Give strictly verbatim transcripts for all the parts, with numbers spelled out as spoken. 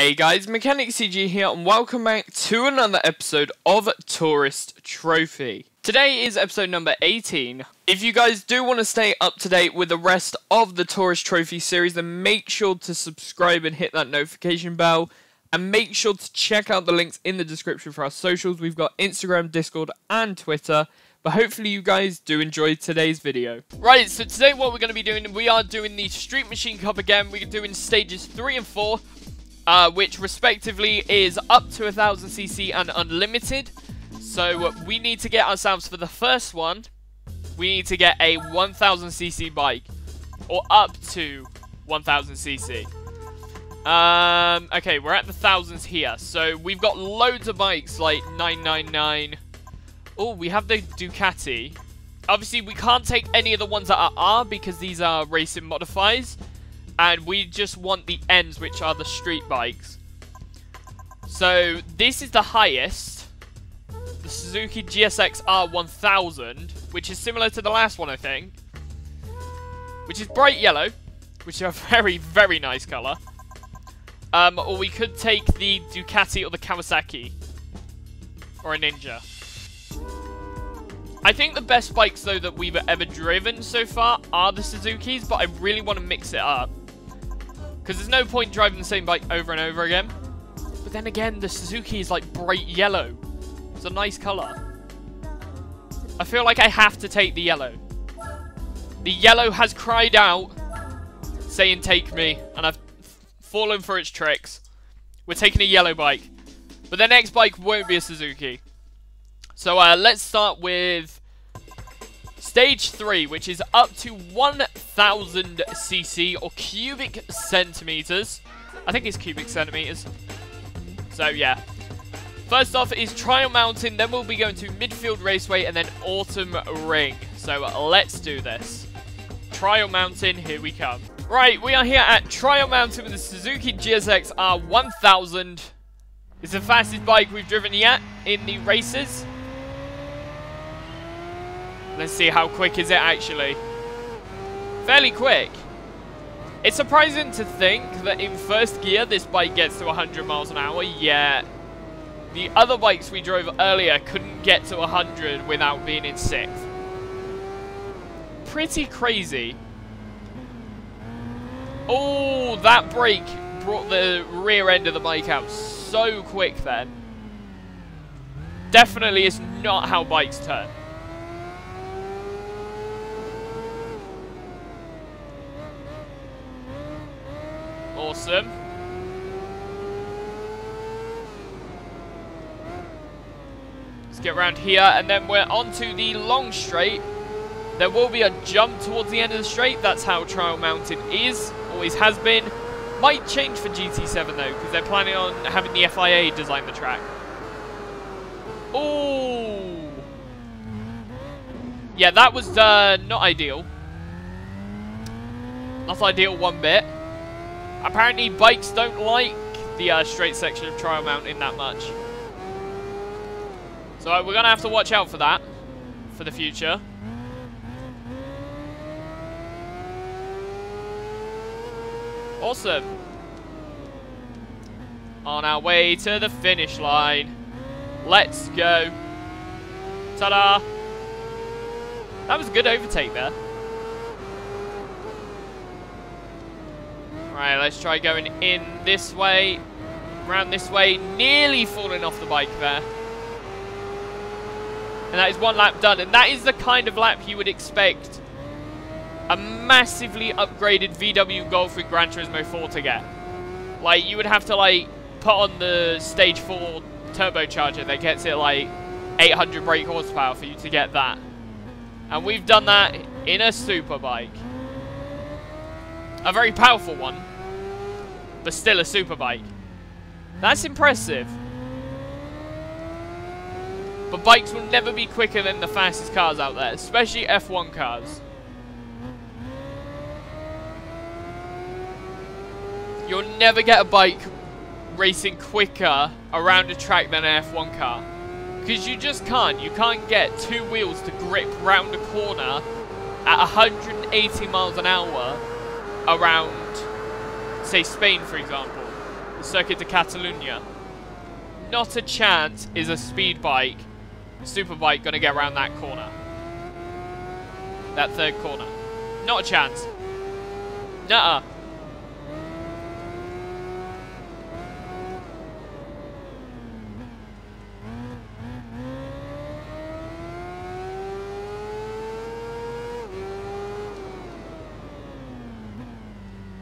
Hey guys, MechanicCG here and welcome back to another episode of Tourist Trophy. Today is episode number eighteen. If you guys do want to stay up to date with the rest of the Tourist Trophy series, then make sure to subscribe and hit that notification bell. And make sure to check out the links in the description for our socials. We've got Instagram, Discord and Twitter. But hopefully you guys do enjoy today's video. Right, so today what we're going to be doing, we are doing the Street Machine Cup again. We're doing stages three and four. Uh, which respectively is up to one thousand c c and unlimited. So we need to get ourselves, for the first one, we need to get a one thousand c c bike. Or up to one thousand c c. Um, okay, we're at the thousands here. So we've got loads of bikes like nine ninety-nine. Oh, we have the Ducati. Obviously, we can't take any of the ones that are R because these are racing modifiers. And we just want the N's, which are the street bikes. So, this is the highest. The Suzuki G S X R one thousand. Which is similar to the last one, I think. Which is bright yellow. Which is a very, very nice colour. Um, or we could take the Ducati or the Kawasaki. Or a Ninja. I think the best bikes, though, that we've ever driven so far are the Suzuki's. But I really want to mix it up. Because there's no point driving the same bike over and over again. But then again, the Suzuki is like bright yellow. It's a nice colour. I feel like I have to take the yellow. The yellow has cried out, saying take me. And I've fallen for its tricks. We're taking a yellow bike. But the next bike won't be a Suzuki. So uh, let's start with stage three, which is up to one thousand c c or cubic centimeters. I think it's cubic centimeters. So, yeah. First off is Trial Mountain, then we'll be going to Midfield Raceway and then Autumn Ring. So, uh, let's do this. Trial Mountain, here we come. Right, we are here at Trial Mountain with the Suzuki G S X R one thousand. It's the fastest bike we've driven yet in the races. Let's see how quick is it actually. Fairly quick. It's surprising to think that in first gear this bike gets to one hundred miles an hour, yet the other bikes we drove earlier couldn't get to one hundred without being in sixth. Pretty crazy. Oh, that brake brought the rear end of the bike out so quick then. Definitely is not how bikes turn. Awesome. Let's get around here and then we're on to the long straight. There will be a jump towards the end of the straight. That's how Trial Mountain is. Always has been. Might change for G T seven though, because they're planning on having the F I A design the track. Oh, yeah, that was uh, not ideal. Not ideal one bit. Apparently, bikes don't like the uh, straight section of Trial Mountain that much. So uh, we're going to have to watch out for that for the future. Awesome. On our way to the finish line. Let's go. Ta-da. That was a good overtake there. Right, let's try going in this way, round this way, nearly falling off the bike there. And that is one lap done, and that is the kind of lap you would expect a massively upgraded V W Golf with Gran Turismo four to get. Like, you would have to, like, put on the stage four turbocharger that gets it, like, eight hundred brake horsepower for you to get that. And we've done that in a superbike. A very powerful one. But still a superbike. That's impressive. But bikes will never be quicker than the fastest cars out there. Especially F one cars. You'll never get a bike racing quicker around a track than an F one car. Because you just can't. You can't get two wheels to grip round a corner at one hundred eighty miles an hour around, say, Spain, for example. the Circuit de Catalunya. Not a chance is a speed bike, super bike, going to get around that corner. That third corner. Not a chance. Nuh-uh.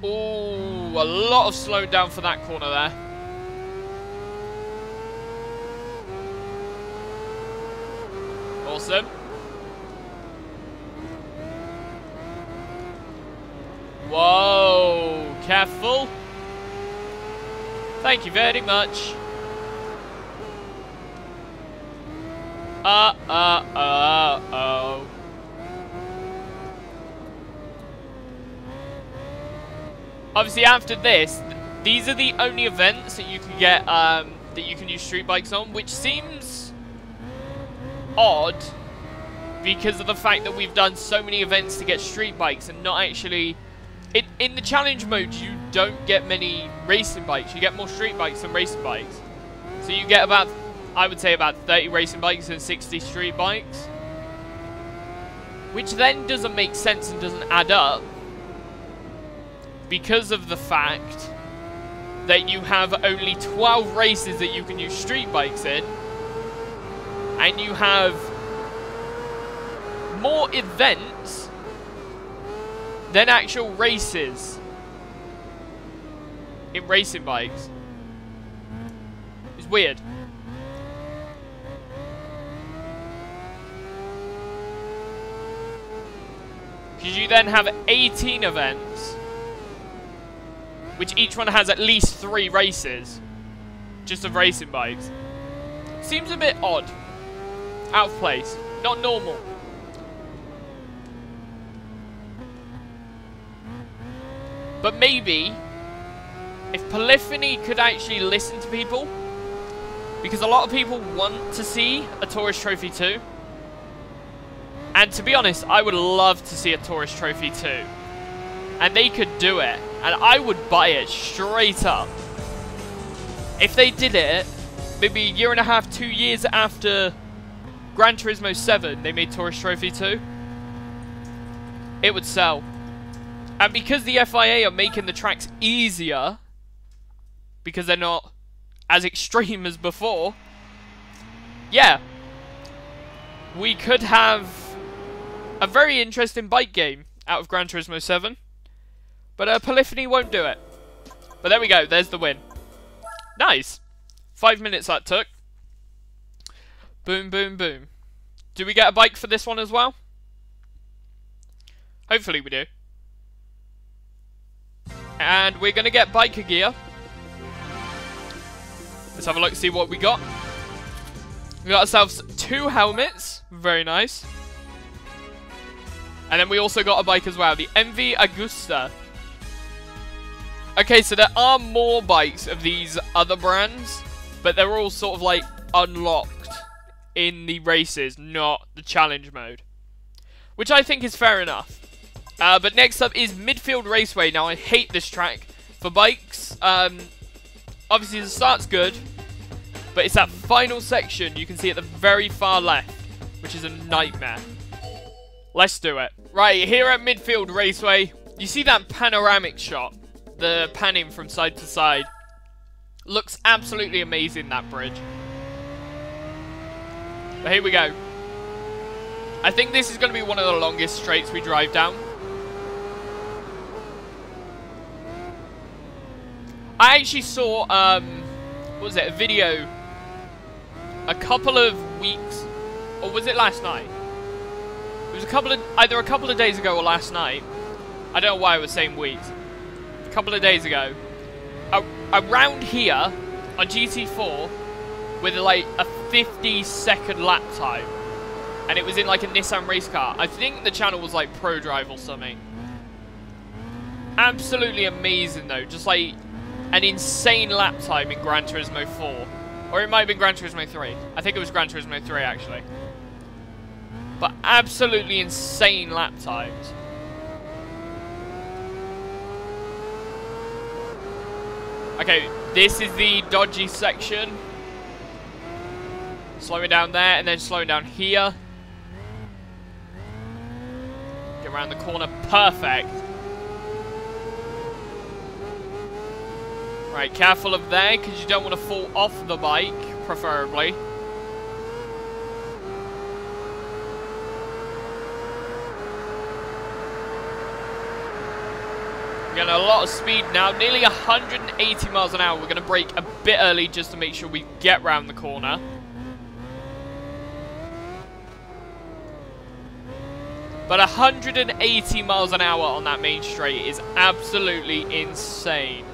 Ooh, a lot of slowing down for that corner there. Awesome. Whoa, careful. Thank you very much. Uh, uh, uh, oh. Obviously, after this, th these are the only events that you can get, um, that you can use street bikes on, which seems odd because of the fact that we've done so many events to get street bikes and not actually... It, in the challenge mode, you don't get many racing bikes. You get more street bikes than racing bikes. So you get about, I would say, about thirty racing bikes and sixty street bikes. Which then doesn't make sense and doesn't add up. Because of the fact that you have only twelve races that you can use street bikes in, and you have more events than actual races in racing bikes. It's weird. Because you then have eighteen events, which each one has at least three races, just of racing bikes. Seems a bit odd, out of place, not normal. But maybe, if Polyphony could actually listen to people, because a lot of people want to see a Tourist Trophy two, and to be honest, I would love to see a Tourist Trophy two, and they could do it. And I would buy it straight up. If they did it, maybe a year and a half, two years after Gran Turismo seven, they made Tourist Trophy two. It would sell. And because the F I A are making the tracks easier, because they're not as extreme as before, yeah, we could have a very interesting bike game out of Gran Turismo seven. But uh, Polyphony won't do it. But there we go. There's the win. Nice. Five minutes that took. Boom, boom, boom. Do we get a bike for this one as well? Hopefully we do. And we're going to get biker gear. Let's have a look, see what we got. We got ourselves two helmets. Very nice. And then we also got a bike as well. The M V Agusta. Okay, so there are more bikes of these other brands, but they're all sort of like unlocked in the races, not the challenge mode. Which I think is fair enough. Uh, but next up is Midfield Raceway. Now, I hate this track for bikes. Um, obviously, the start's good, but it's that final section you can see at the very far left, which is a nightmare. Let's do it. Right, here at Midfield Raceway, you see that panoramic shot. The panning from side to side looks absolutely amazing, that bridge. But here we go. I think this is going to be one of the longest straights we drive down. I actually saw um, what was it, a video a couple of weeks, or was it last night? It was a couple of either a couple of days ago or last night. I don't know why I was saying weeks. Couple of days ago, around here on G T four, with like a fifty second lap time, and it was in like a Nissan race car. I think the channel was like Pro Drive or something. Absolutely amazing though, just like an insane lap time in Gran Turismo four, or it might have been Gran Turismo three. I think it was Gran Turismo three actually. But absolutely insane lap times. Okay, this is the dodgy section. Slowing down there and then slowing down here. Get around the corner. Perfect. Right, careful of there because you don't want to fall off the bike, preferably. Getting a lot of speed now, nearly one hundred eighty miles an hour. We're going to brake a bit early just to make sure we get round the corner. But one hundred eighty miles an hour on that main straight is absolutely insane.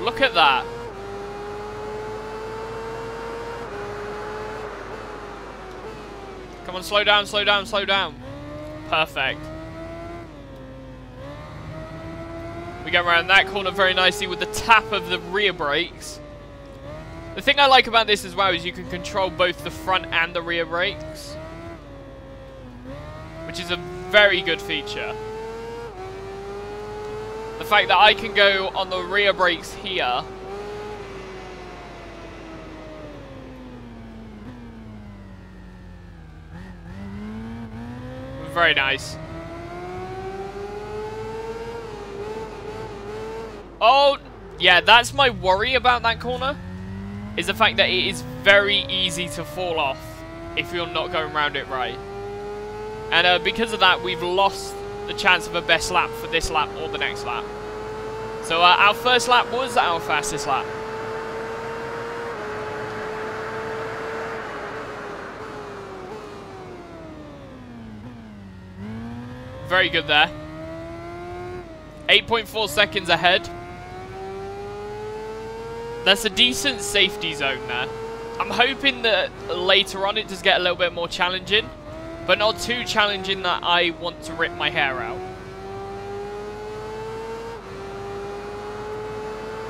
Look at that. Come on, slow down, slow down, slow down. Perfect. We go around that corner very nicely with the tap of the rear brakes. The thing I like about this as well is you can control both the front and the rear brakes, which is a very good feature. The fact that I can go on the rear brakes here very nice. Oh, yeah, that's my worry about that corner, is the fact that it is very easy to fall off if you're not going around it right. And uh, because of that, we've lost the chance of a best lap for this lap or the next lap. So uh, our first lap was our fastest lap. Very good there. eight point four seconds ahead. That's a decent safety zone there. I'm hoping that later on it does get a little bit more challenging, but not too challenging that I want to rip my hair out.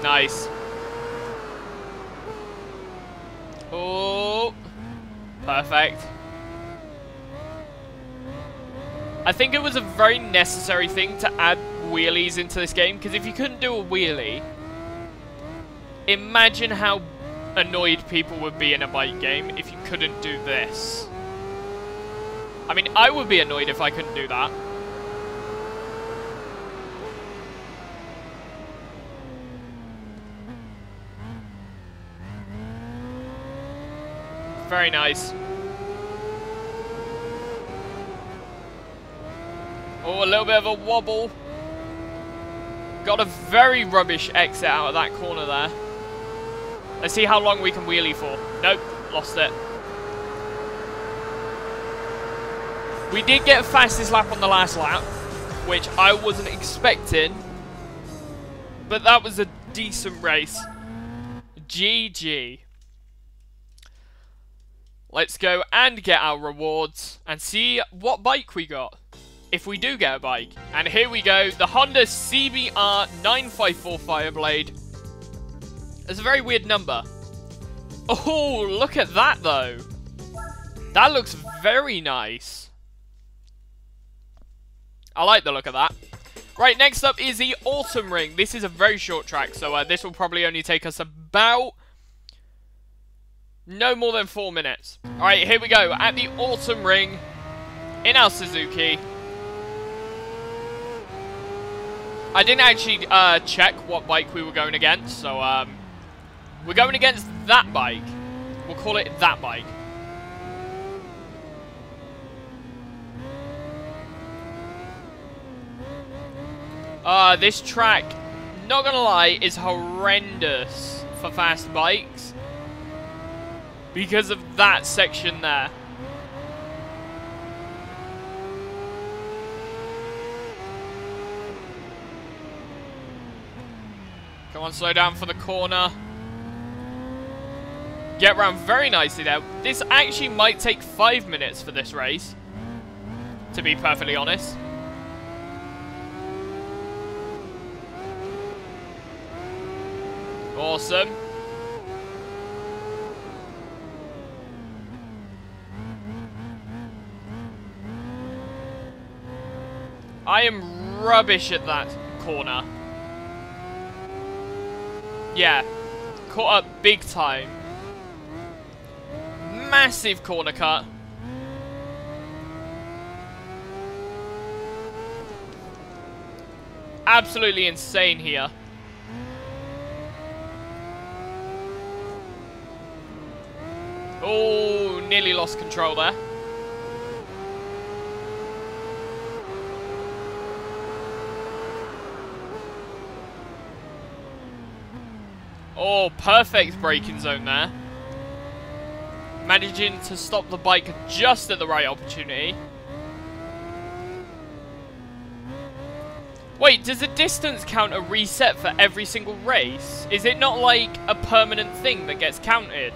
Nice. Oh, perfect. I think it was a very necessary thing to add wheelies into this game, because if you couldn't do a wheelie, imagine how annoyed people would be in a bike game if you couldn't do this. I mean, I would be annoyed if I couldn't do that. Very nice. Oh, a little bit of a wobble. Got a very rubbish exit out of that corner there. Let's see how long we can wheelie for. Nope, lost it. We did get fastest lap on the last lap, which I wasn't expecting. But that was a decent race. G G. Let's go and get our rewards and see what bike we got. If we do get a bike. And here we go, the Honda C B R nine five four Fireblade. It's a very weird number. Oh, look at that though. That looks very nice. I like the look of that. Right, next up is the Autumn Ring. This is a very short track, so uh, this will probably only take us about no more than four minutes. All right, here we go at the Autumn Ring in our Suzuki. I didn't actually uh, check what bike we were going against, so um, we're going against that bike. We'll call it that bike. Uh, this track, not gonna lie, is horrendous for fast bikes because of that section there. Come on, slow down for the corner. Get round very nicely there. This actually might take five minutes for this race, to be perfectly honest. Awesome. I am rubbish at that corner. Yeah, caught up big time. Massive corner cut. Absolutely insane here. Oh, nearly lost control there. Oh, perfect braking zone there. Managing to stop the bike just at the right opportunity. Wait, does the distance counter reset for every single race? Is it not like a permanent thing that gets counted?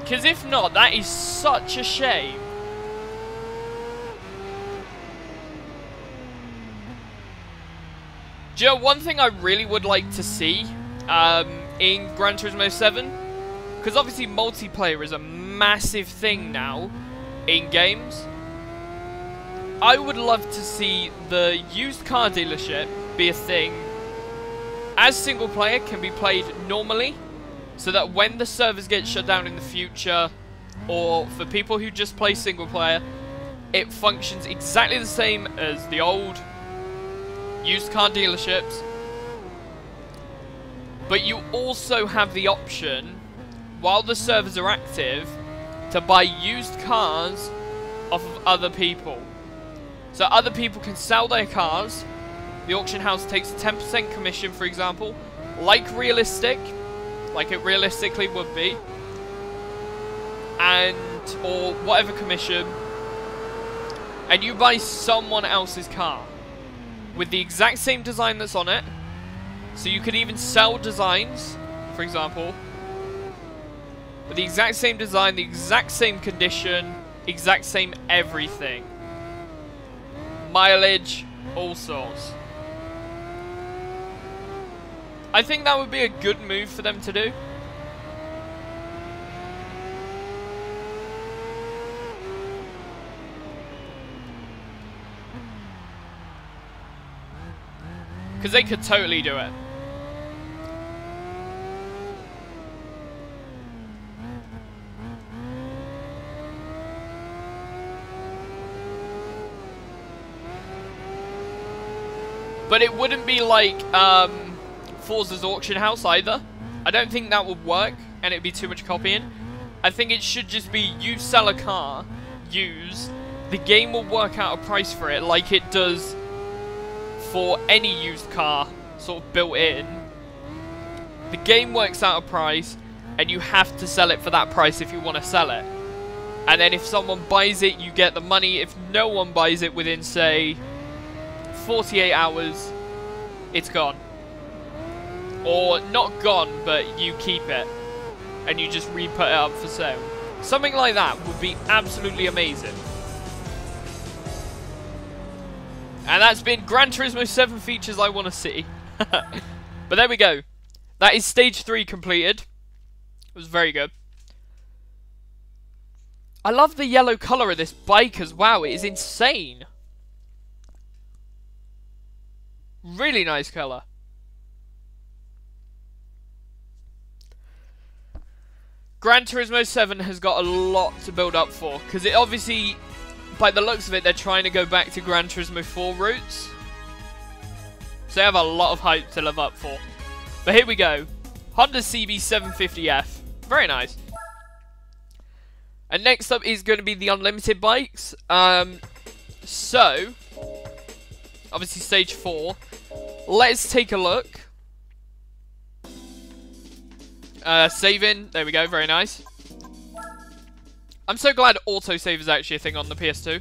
Because if not, that is such a shame. Do you know, one thing I really would like to see um, in Gran Turismo seven, because obviously multiplayer is a massive thing now in games, I would love to see the used car dealership be a thing, as single player can be played normally, so that when the servers get shut down in the future, or for people who just play single player, it functions exactly the same as the old used car dealerships. But you also have the option, while the servers are active, to buy used cars off of other people. So other people can sell their cars, the auction house takes a ten percent commission, for example, like realistic, like it realistically would be, and, or whatever commission, and you buy someone else's car with the exact same design that's on it, so you could even sell designs, for example, with the exact same design, the exact same condition, exact same everything. Mileage, all sorts. I think that would be a good move for them to do. Because they could totally do it. But it wouldn't be like um, Forza's auction house either. I don't think that would work, and it'd be too much copying. I think it should just be you sell a car, use, the game will work out a price for it, like it does for any used car, sort of built in. The game works out a price, and you have to sell it for that price if you want to sell it. And then if someone buys it, you get the money. If no one buys it within, say, forty-eight hours, it's gone. Or not gone, but you keep it and you just re-put it up for sale. Something like that would be absolutely amazing. And that's been Gran Turismo seven features I want to see. But there we go. That is stage three completed. It was very good. I love the yellow colour of this bike as well. It is insane. Really nice colour. Gran Turismo seven has got a lot to build up for, because it obviously, by the looks of it, they're trying to go back to Gran Turismo four routes. So they have a lot of hype to live up for. But here we go. Honda C B seven fifty F. Very nice. And next up is going to be the unlimited bikes. Um, so, obviously stage four. Let's take a look. Uh, saving. There we go. Very nice. I'm so glad autosave is actually a thing on the P S two.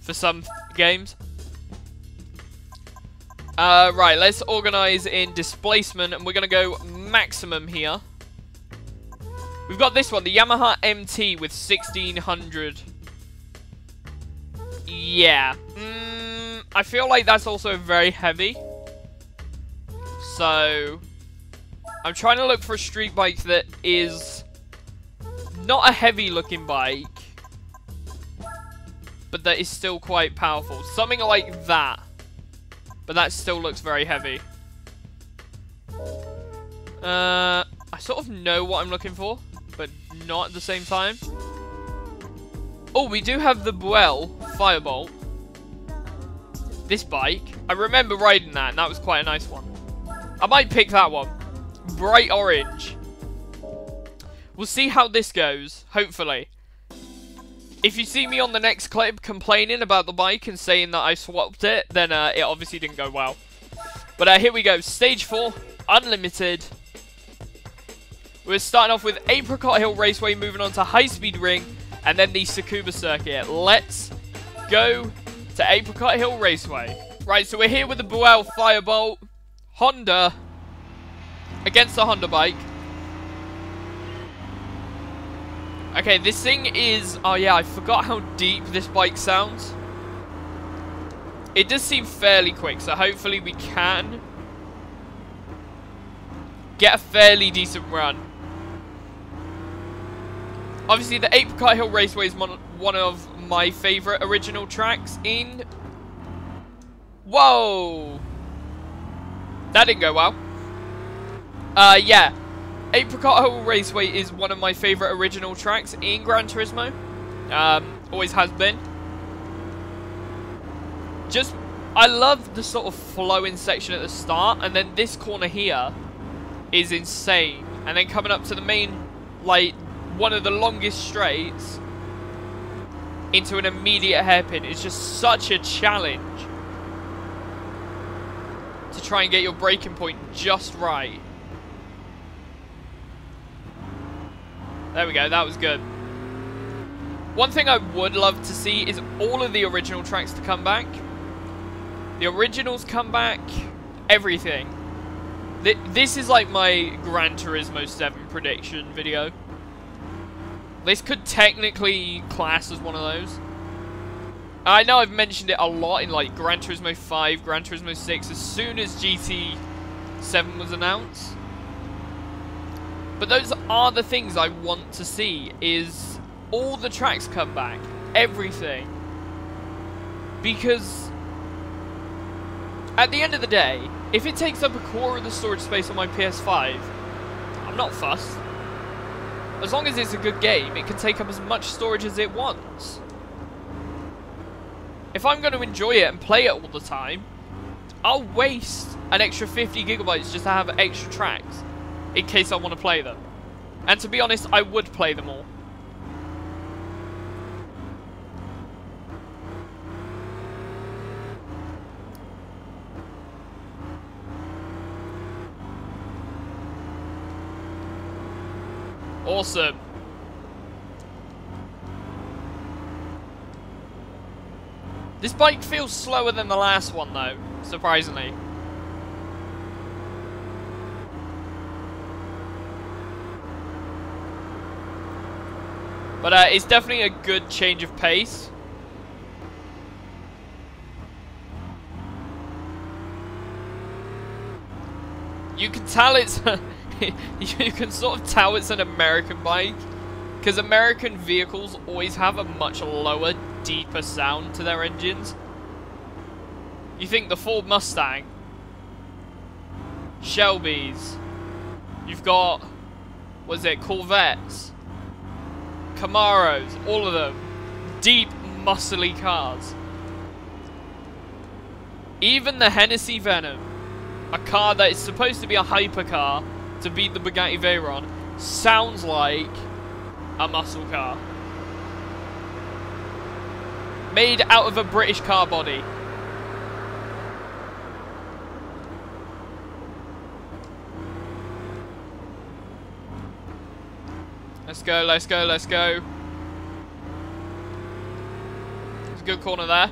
For some games. Uh, right. Let's organize in displacement. And we're going to go maximum here. We've got this one. The Yamaha M T with sixteen hundred. Yeah. Mm, I feel like that's also very heavy. So I'm trying to look for a street bike that is not a heavy looking bike, but that is still quite powerful. Something like that. But that still looks very heavy. Uh, I sort of know what I'm looking for, but not at the same time. Oh, we do have the Buell Firebolt. This bike. I remember riding that, and that was quite a nice one. I might pick that one. Bright orange. We'll see how this goes, hopefully. If you see me on the next clip complaining about the bike and saying that I swapped it, then uh, it obviously didn't go well. But uh, here we go. Stage four, Unlimited. We're starting off with Apricot Hill Raceway, moving on to High Speed Ring, and then the Tsukuba Circuit. Let's go to Apricot Hill Raceway. Right, so we're here with the Buell Firebolt. Honda against the Honda bike. Okay, this thing is... Oh yeah, I forgot how deep this bike sounds. It does seem fairly quick, so hopefully we can get a fairly decent run. Obviously, the Apricot Hill Raceway is one of my favourite original tracks in... Whoa! That didn't go well. Uh, yeah. Apricot Hill Raceway is one of my favourite original tracks in Gran Turismo. Um, always has been. Just, I love the sort of flowing section at the start, and then this corner here is insane. And then coming up to the main, like, one of the longest straights into an immediate hairpin is just such a challenge to try and get your braking point just right. There we go, that was good. One thing I would love to see is all of the original tracks to come back. The originals come back, everything. Th this is like my Gran Turismo seven prediction video. This could technically class as one of those. I know I've mentioned it a lot in like Gran Turismo five, Gran Turismo six, as soon as G T seven was announced. But those are the things I want to see, is all the tracks come back, everything. Because at the end of the day, if it takes up a quarter of the storage space on my P S five, I'm not fussed. As long as it's a good game, it can take up as much storage as it wants. If I'm going to enjoy it and play it all the time, I'll waste an extra fifty gigabytes just to have extra tracks. In case I want to play them. And to be honest, I would play them all. Awesome. This bike feels slower than the last one though, surprisingly. But uh, it's definitely a good change of pace. You can tell it's... you can sort of tell it's an American bike. Because American vehicles always have a much lower, deeper sound to their engines. You think the Ford Mustang. Shelby's. You've got... What is it? Corvettes. Camaros, all of them. Deep, muscly cars. Even the Hennessy Venom, a car that is supposed to be a hypercar to beat the Bugatti Veyron, sounds like a muscle car. Made out of a British car body. Let's go, let's go, let's go. It's a good corner there.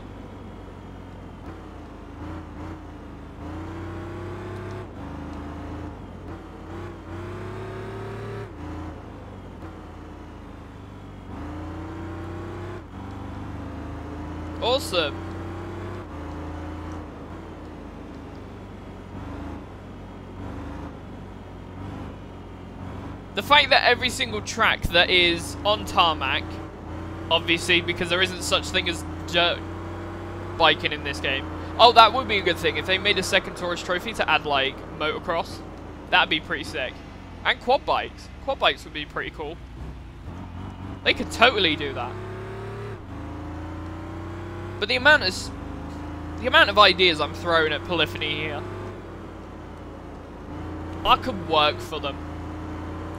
Awesome. The fact that every single track that is on tarmac, obviously, because there isn't such thing as dirt biking in this game. Oh, that would be a good thing. If they made a second Tourist Trophy to add, like, motocross, that'd be pretty sick. And quad bikes. Quad bikes would be pretty cool. They could totally do that. But the amount of, the amount of ideas I'm throwing at Polyphony here, I could work for them.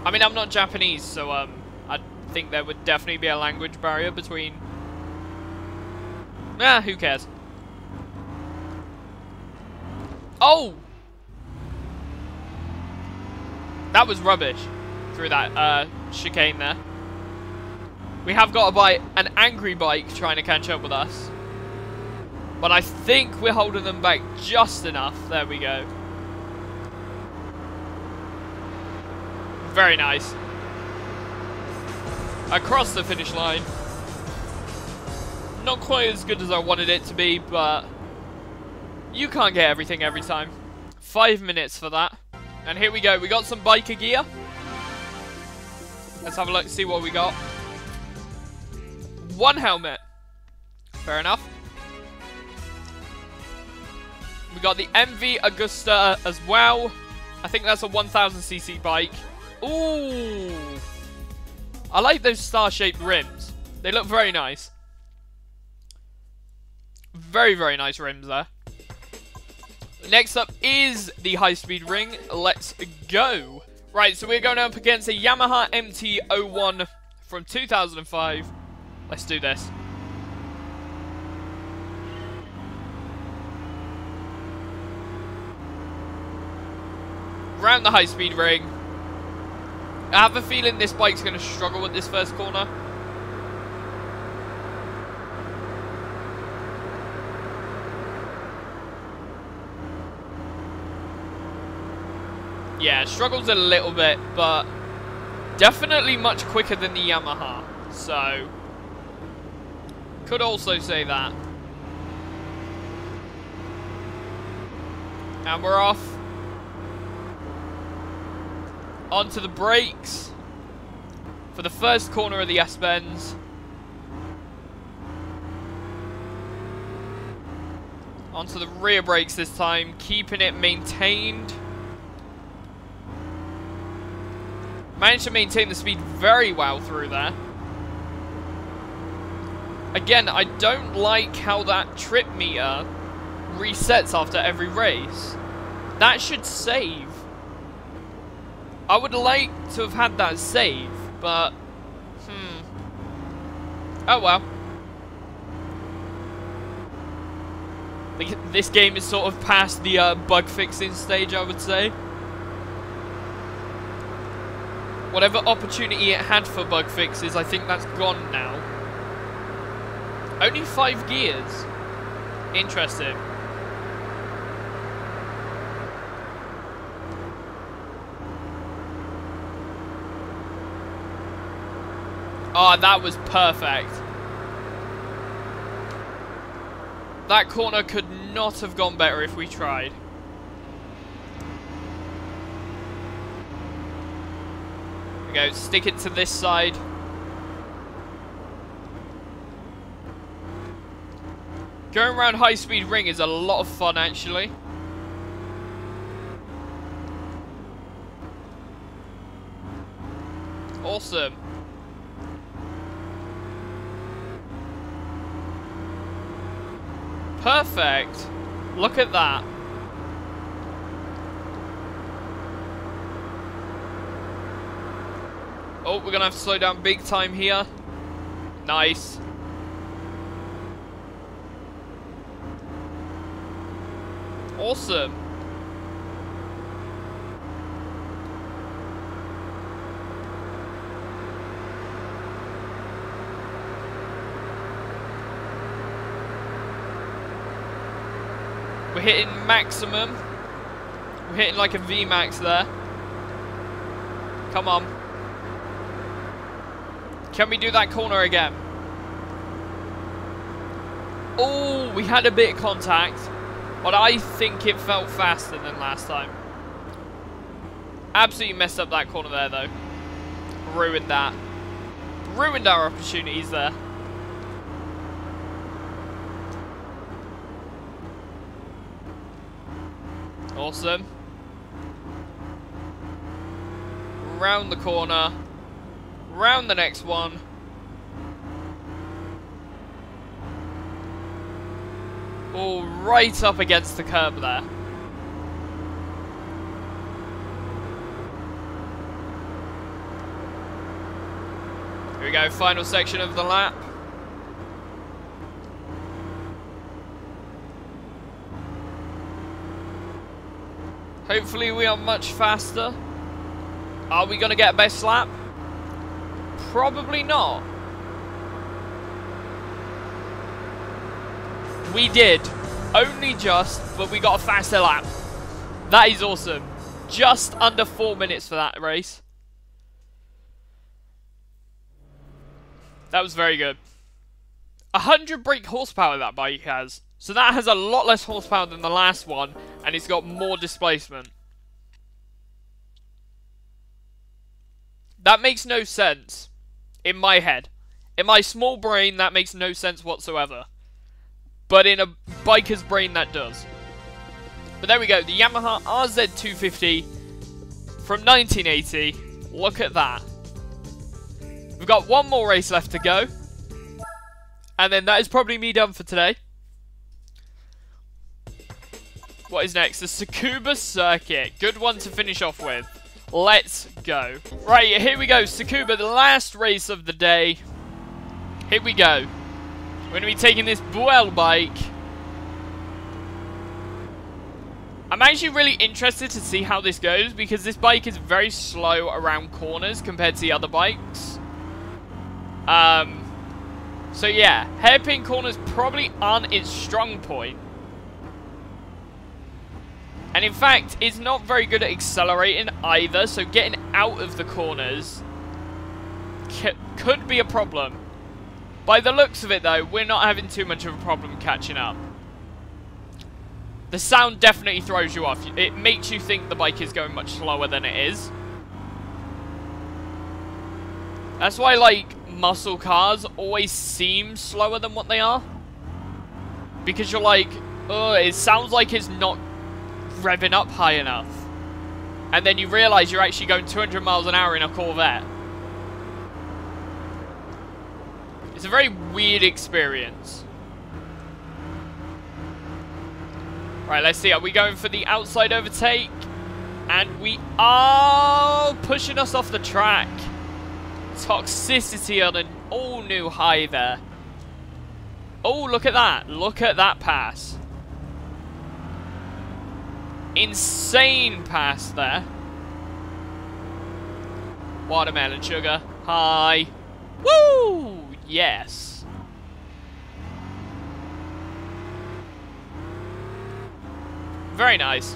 I mean, I'm not Japanese, so um, I think there would definitely be a language barrier between... Ah, who cares? Oh! That was rubbish through that uh, chicane there. We have got a bike, an angry bike trying to catch up with us. But I think we're holding them back just enough. There we go. Very nice. Across the finish line. Not quite as good as I wanted it to be, but you can't get everything every time. Five minutes for that. And here we go. We got some biker gear. Let's have a look, see what we got. One helmet. Fair enough. We got the M V Agusta as well. I think that's a one thousand c c bike. Ooh. I like those star-shaped rims. They look very nice. Very, very nice rims there. Next up is the High Speed Ring. Let's go. Right, so we're going up against a Yamaha M T oh one from two thousand five. Let's do this. Round the High Speed Ring. I have a feeling this bike's going to struggle with this first corner. Yeah, struggles a little bit, but definitely much quicker than the Yamaha. So... could also say that. And we're off. Onto the brakes for the first corner of the S-Benz. Onto the rear brakes this time, keeping it maintained. Managed to maintain the speed very well through there. Again, I don't like how that trip meter resets after every race. That should save. I would like to have had that save, but... Hmm. Oh well. This game is sort of past the uh, bug fixing stage, I would say. Whatever opportunity it had for bug fixes, I think that's gone now. Only five gears. Interesting. Oh, that was perfect. That corner could not have gone better if we tried. There we go, stick it to this side. Going around High Speed Ring is a lot of fun, actually. Awesome. Perfect. Look at that. Oh, we're going to have to slow down big time here. Nice. Awesome. We're hitting maximum. We're hitting like a V max there. Come on. Can we do that corner again? Oh, we had a bit of contact, but I think it felt faster than last time. Absolutely messed up that corner there, though. Ruined that. Ruined our opportunities there. Awesome. Round the corner. Round the next one. All right up against the curb there. Here we go, final section of the lap. Hopefully we are much faster. Are we going to get best lap? Probably not. We did, only just, but we got a faster lap. That is awesome. Just under four minutes for that race. That was very good. one hundred brake horsepower that bike has. So that has a lot less horsepower than the last one, and it's got more displacement. That makes no sense in my head. In my small brain, that makes no sense whatsoever. But in a biker's brain, that does. But there we go. The Yamaha R Z two fifty from nineteen eighty. Look at that. We've got one more race left to go. And then that is probably me done for today. What is next? The Tsukuba Circuit. Good one to finish off with. Let's go. Right, here we go. Tsukuba, the last race of the day. Here we go. We're going to be taking this Buell bike. I'm actually really interested to see how this goes, because this bike is very slow around corners compared to the other bikes. Um, so yeah, hairpin corners probably aren't its strong point. And in fact, it's not very good at accelerating either, so getting out of the corners c- could be a problem. By the looks of it, though, we're not having too much of a problem catching up. The sound definitely throws you off. It makes you think the bike is going much slower than it is. That's why, like, muscle cars always seem slower than what they are. Because you're like, oh, it sounds like it's not revving up high enough. And then you realise you're actually going two hundred miles an hour in a Corvette. It's a very weird experience. Right, let's see. Are we going for the outside overtake? And we are pushing us off the track. Toxicity on an all-new high there. Oh, look at that. Look at that pass. Insane pass there. Watermelon sugar. Hi. Woo! Yes. Very nice.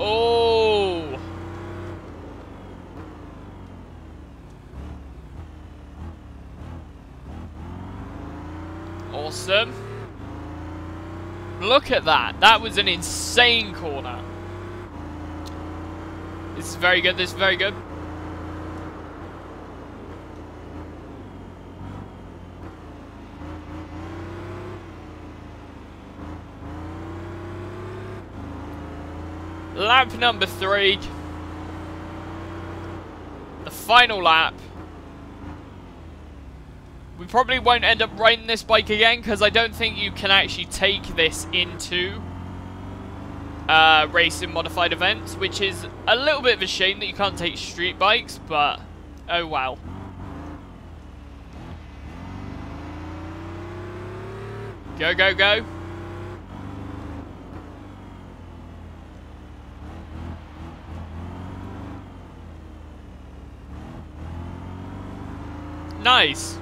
Oh. Awesome. Look at that. That was an insane corner. This is very good. This is very good. Lap number three. The final lap. We probably won't end up riding this bike again, because I don't think you can actually take this into uh, racing modified events, which is a little bit of a shame that you can't take street bikes, but oh well. Go, go, go. Nice.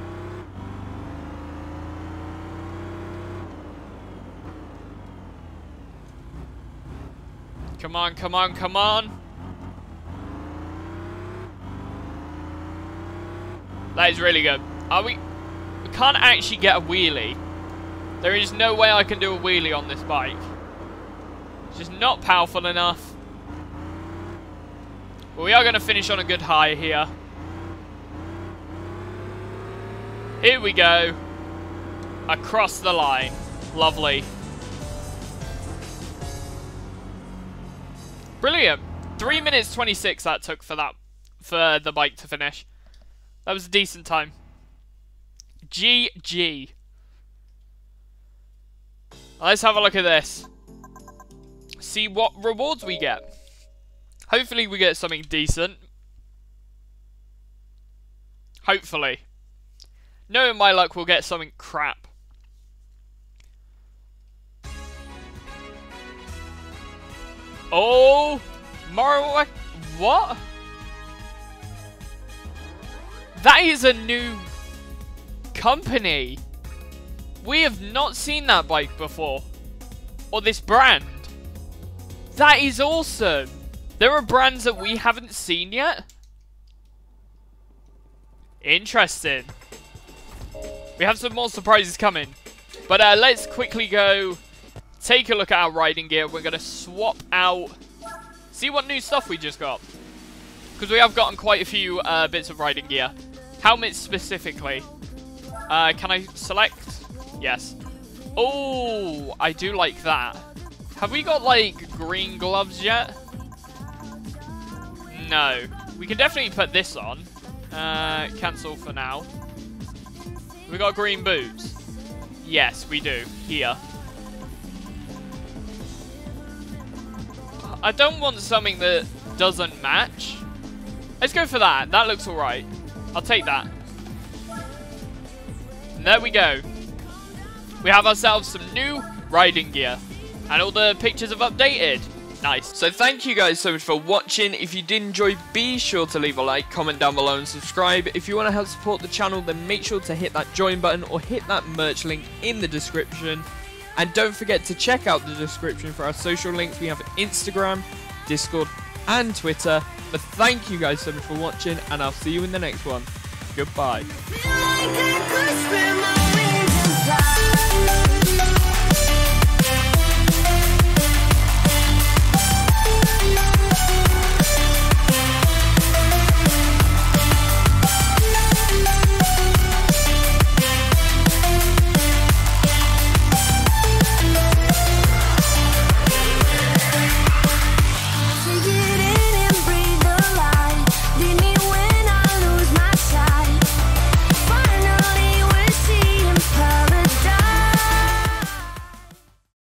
Come on, come on, come on. That is really good. Are we... We can't actually get a wheelie. There is no way I can do a wheelie on this bike. It's just not powerful enough. But we are going to finish on a good high here. Here we go. Across the line. Lovely. Brilliant. three minutes twenty-six that took for that, for the bike to finish. That was a decent time. G G. Let's have a look at this. See what rewards we get. Hopefully we get something decent. Hopefully. Knowing my luck, we'll get something crap. Oh! Morrowind? What? That is a new company. We have not seen that bike before. Or this brand. That is awesome. There are brands that we haven't seen yet. Interesting. We have some more surprises coming. But uh, let's quickly go take a look at our riding gear. We're going to swap out. See what new stuff we just got. Because we have gotten quite a few uh, bits of riding gear. Helmets specifically. Uh, can I select? Yes. Oh, I do like that. Have we got, like, green gloves yet? No. We can definitely put this on. Uh, cancel for now. We got green boots. Yes, we do. Here. I don't want something that doesn't match. Let's go for that. That looks alright. I'll take that. And there we go. We have ourselves some new riding gear. And all the pictures have updated. Nice. So thank you guys so much for watching. If you did enjoy, be sure to leave a like, comment down below and subscribe. If you want to help support the channel, then make sure to hit that join button or hit that merch link in the description. And don't forget to check out the description for our social links. We have Instagram, Discord and Twitter. But thank you guys so much for watching and I'll see you in the next one. Goodbye.